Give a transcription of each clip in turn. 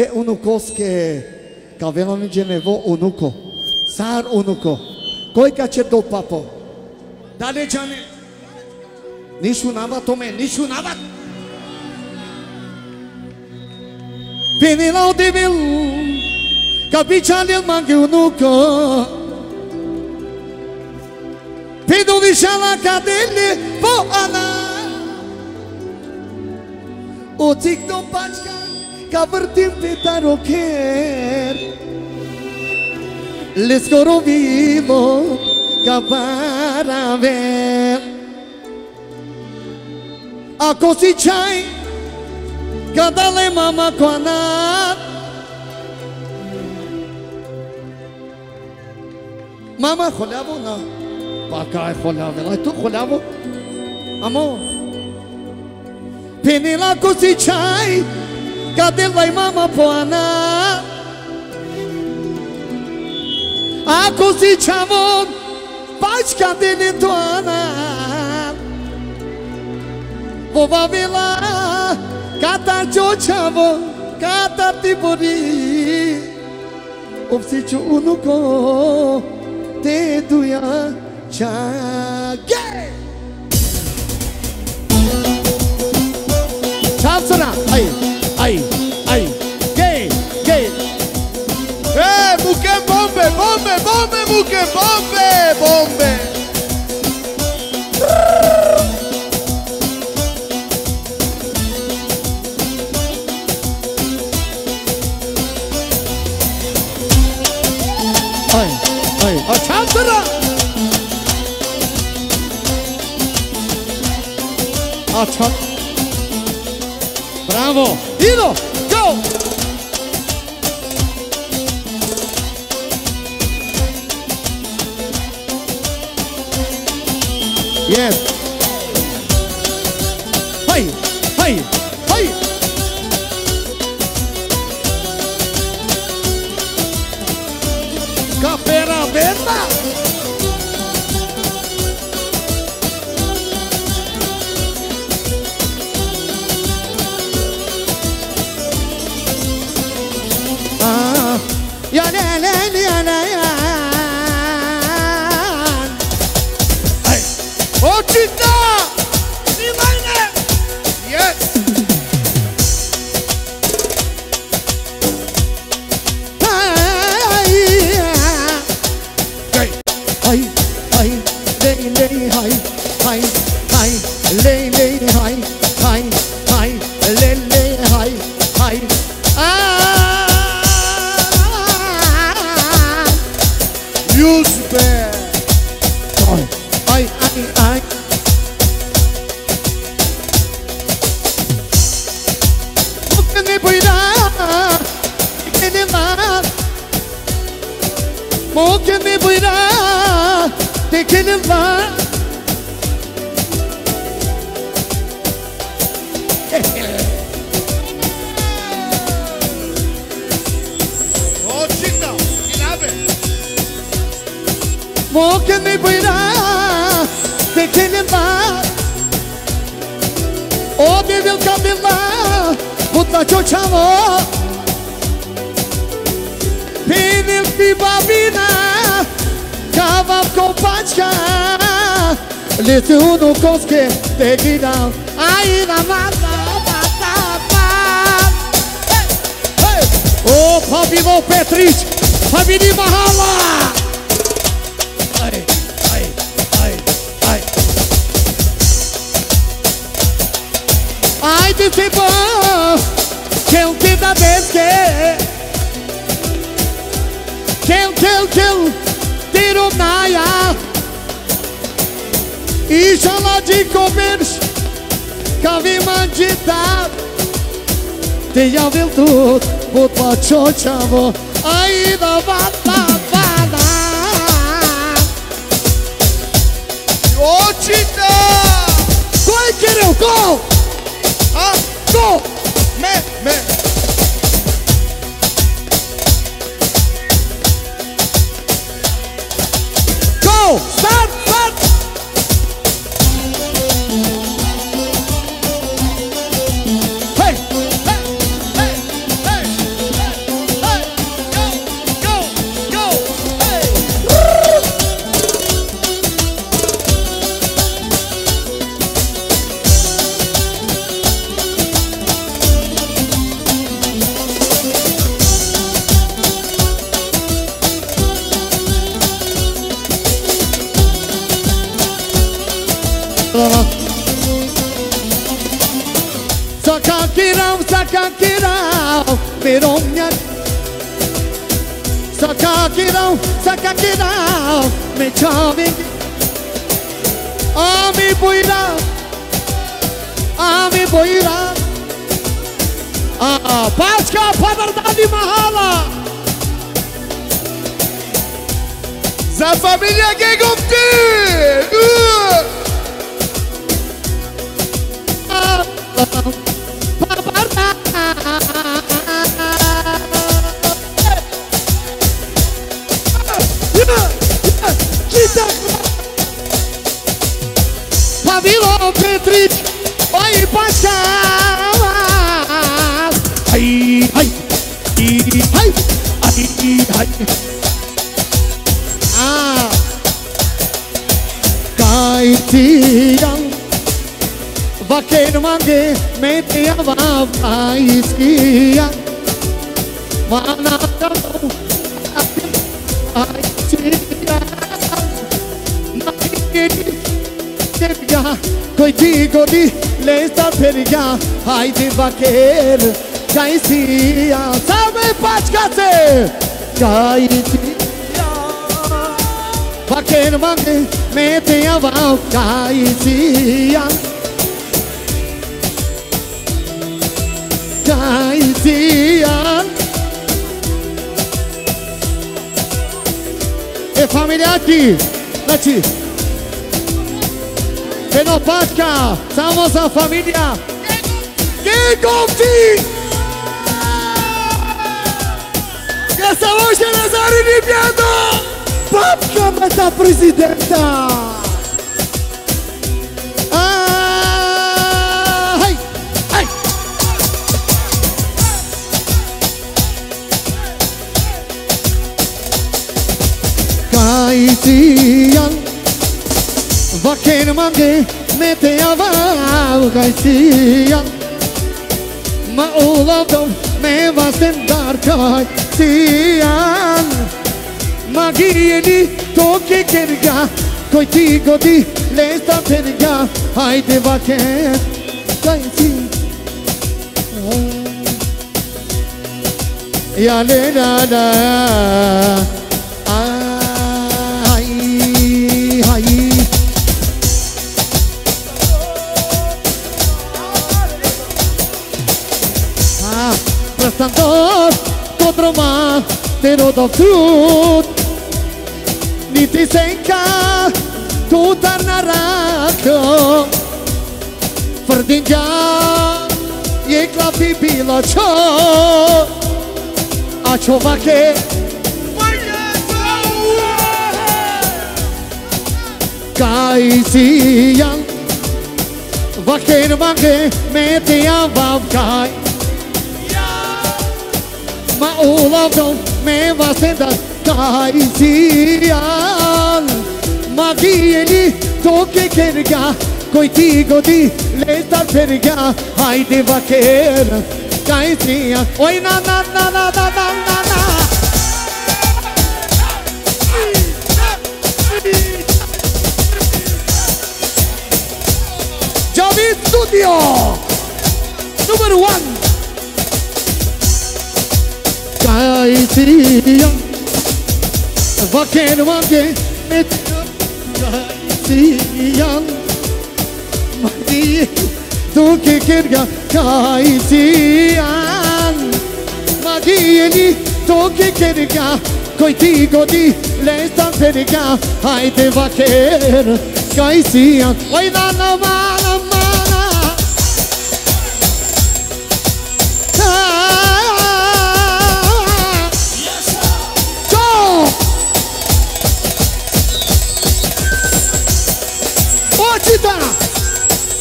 e unukoske kaveno mi genevo unuko sar unuko koi kache do papo dale jane nishunava tome nishunava penilao devil kabichale mangi unuko Pido de xalaca dele, vou alar O tic-tom pachka, cabertim pitaro quer Les coro vivo, cabara ver A cosichai, cada le mama coanar Mama, jolavo não Pakai colava, lá tu colava, amor. Penela cosichai, cadê vai mama poana? A cosichamon, paz cadê letoana? Vova vela, catar jochavo, catar tibori. Obsicho unuko, te duia. Chague Chansona Ai, ai, ai Gay, gay Buque bombe, bombe, bombe Buque bombe, bombe Ai, ai Chansona Achá, bravo, ido, go. Yes. Hey, hey, hey. Capera verda. Chavo, aí da batada. Ochita! Qual que é o gol? Ah, gol! Me. Gol! Start! Hey! Pironha, sakakirao, me chame, ami boira, Pascha Panardani Mahala, za família Gigopti. Pavilo Petric, oi Pascal, ai, vaqueiro mangue, metia a esquia, manada bom, ai tira, na tira, coitigo de lesta peria, ai de vaqueiro, já esquia, salve pascate, já esquia, vaqueiro mangue, metia a esquia. Caician e família aqui, Nati Penopática, salve a família que confie. Essa hoje é Nazário de Piado Pática, mas a presidenta Caician, vaqueiro mangue, mete a vara, Caician, mas o ladrão me vai sentar, Caician, mas guiene toque querga, coitigo de lesta perga, ai de vaqueiro, Caician, e a lenada. Santor, Kodroma, Terodofrut, Nitisenka, Tutarnarako, Ferdinja, Yeklapi Bilacho, Achovake, Caician, Vaqueiro Mangue, Metia Vavkai. Ma o ladrão me vai sentar, Caician, ma guiene toque querga, coitigo de lesta perga, ai de vaqueira, Caician, oi na. Javi Studio, número 1. Caician, vaqueiro mangue, meteu Caician, mas tu que querga, Caician, mas ele tu que querga, coitigo de lesta perga, ai de vaqueiro, Caician, oi na.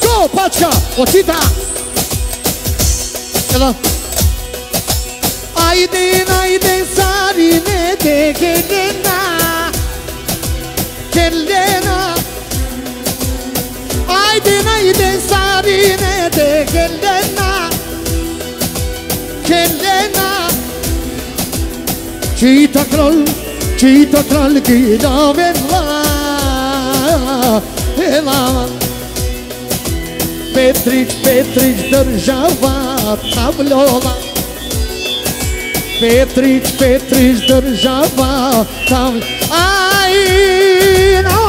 Go, Pacha! Ocita! Hello! Aiden, Sarine, Kelena! Aiden, Sarine, Kelena! Chita Kral, Gida, Vela! Petric, država, tablola Petriz drżała tam, a ino.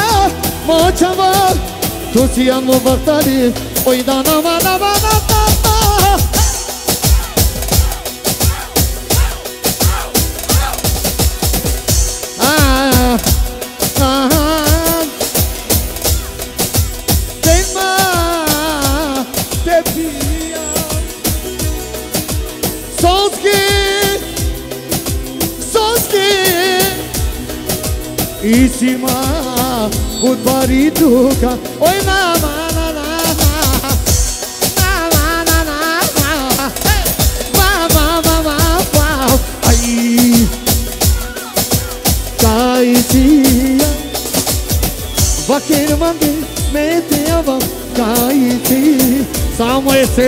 Oi,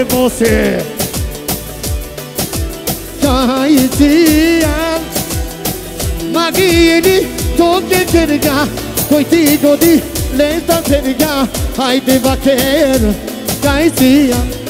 você Kaitiya Magini Toque terga Coitigo de Lenta terga Ai de vaqueiro Kaitiya